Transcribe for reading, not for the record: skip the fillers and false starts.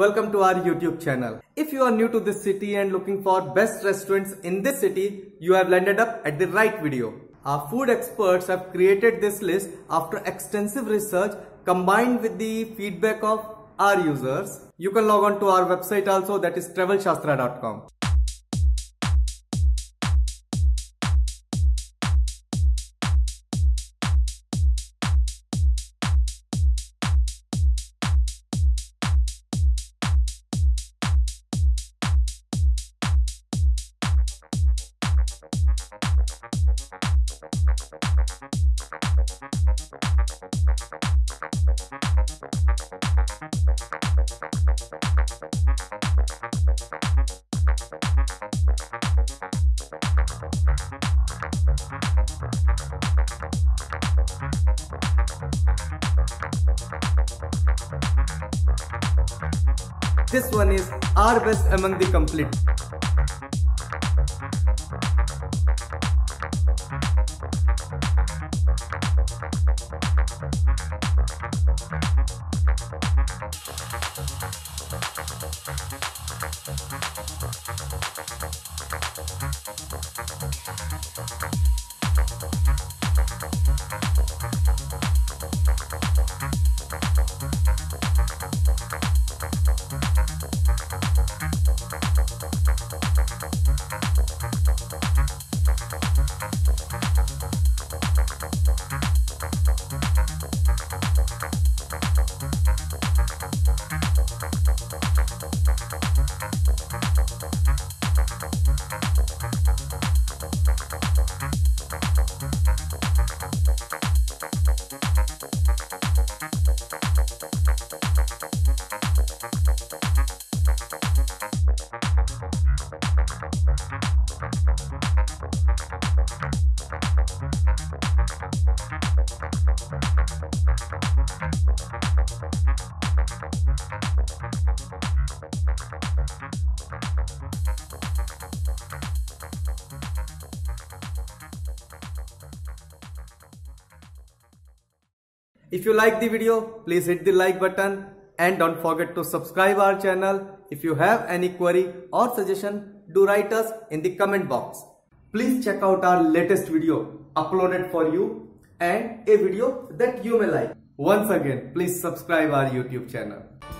Welcome to our YouTube channel. If you are new to this city and looking for best restaurants in this city, you have landed up at the right video. Our food experts have created this list after extensive research combined with the feedback of our users. You can log on to our website also, that is TravelShastra.com. This one is our best among the complete. If you like the video, please hit the like button and don't forget to subscribe our channel. If you have any query or suggestion, do write us in the comment box. Please check out our latest video uploaded for you and a video that you may like. Once again, please subscribe our YouTube channel.